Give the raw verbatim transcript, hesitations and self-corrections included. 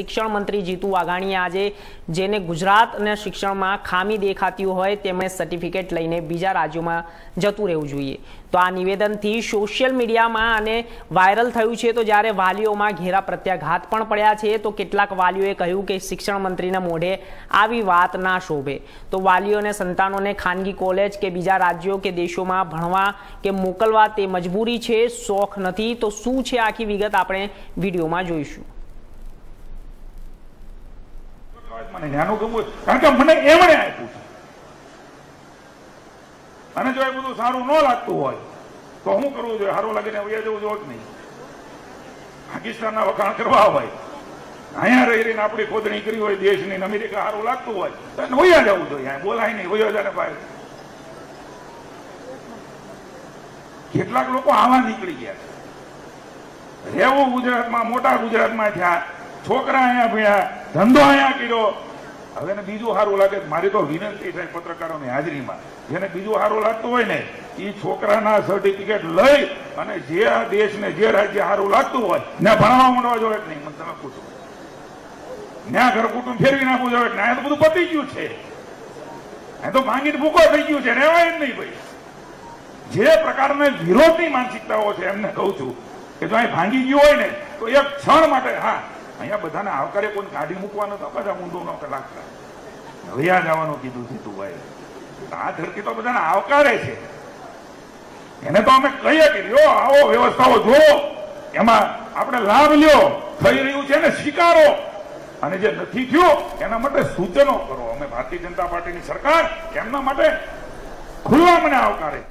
शिक्षण मंत्री जीतू वाघाणी आजे जेने गुजरात ने शिक्षण में खामी देखाती होय तेमणे सर्टिफिकेट लईने बीजा राज्यों में जतुं रहेवुं जोईए। तो आ निवेदन थी सोशियल मीडिया में आने वायरल थयुं छे। तो ज्यारे वालीओ में घेरा प्रत्याघात पण पड्या छे तो केटलाक वालीओए कह्युं के शिक्षण मंत्रीना मोढे आवी वात ना शोभे। तो वालीओने संतानोने खानगी कॉलेज के बीजा राज्यों के देशों में भणवा के मोकलवा ते मजबूरी छे, शौख नथी। तो शुं छे आखी विगत आपणे वीडियो में जोईशुं। કેટલાક લોકો આવા નીકળી ગયા છે, રહેવું ગુજરાતમાં, મોટા ગુજરાતમાં થયા, છોકરા અહીંયા ભણ્યા, ધંધો અહીંયા કર્યો। હવે ને બીજું સારું લાગે, મારી તો વિનંતી થાય પત્રકારોની હાજરીમાં, જેને બીજું સારું લાગતું હોય ને એ છોકરાના સર્ટિફિકેટ લઈ અને જે આ દેશને જે રાજ્ય સારું લાગતું હોય ને ભણવા માંડવા જોઈએ કે નહીં, મને તમે પૂછો ન્યા ઘર કુટુંબ ફેરવી નાખવું જોઈએ કે ના? તો બધું પતી ગયું છે, એ તો માંગીને ભૂકો થઈ ગયું છે, રહેવાય જ નહીં ભાઈ। જે પ્રકારને વિરોધની માનસિકતાઓ છે એમને કહું છું કે જો અહીં ભાંગી ગયું હોય ને તો એક ક્ષણ માટે હા અહીંયા બધાને આવકારે, કોઈ કાઢી મૂકવાનો તો બધા ઊંડો ન કલાકતા હવે આ જવાનું કીધું છે તું ભાઈ। આ ધરતી તો બધાને આવકારે છે, એને તો અમે કહીએ કે લ્યો આવો વ્યવસ્થાઓ જોવો, એમાં આપણે લાભ લ્યો, થઈ રહ્યું છે ને સ્વીકારો, અને જે નથી થયું એના માટે સૂચનો કરો। અમે ભારતીય જનતા પાર્ટીની સરકાર એમના માટે ખુલ્લા મને આવકારે।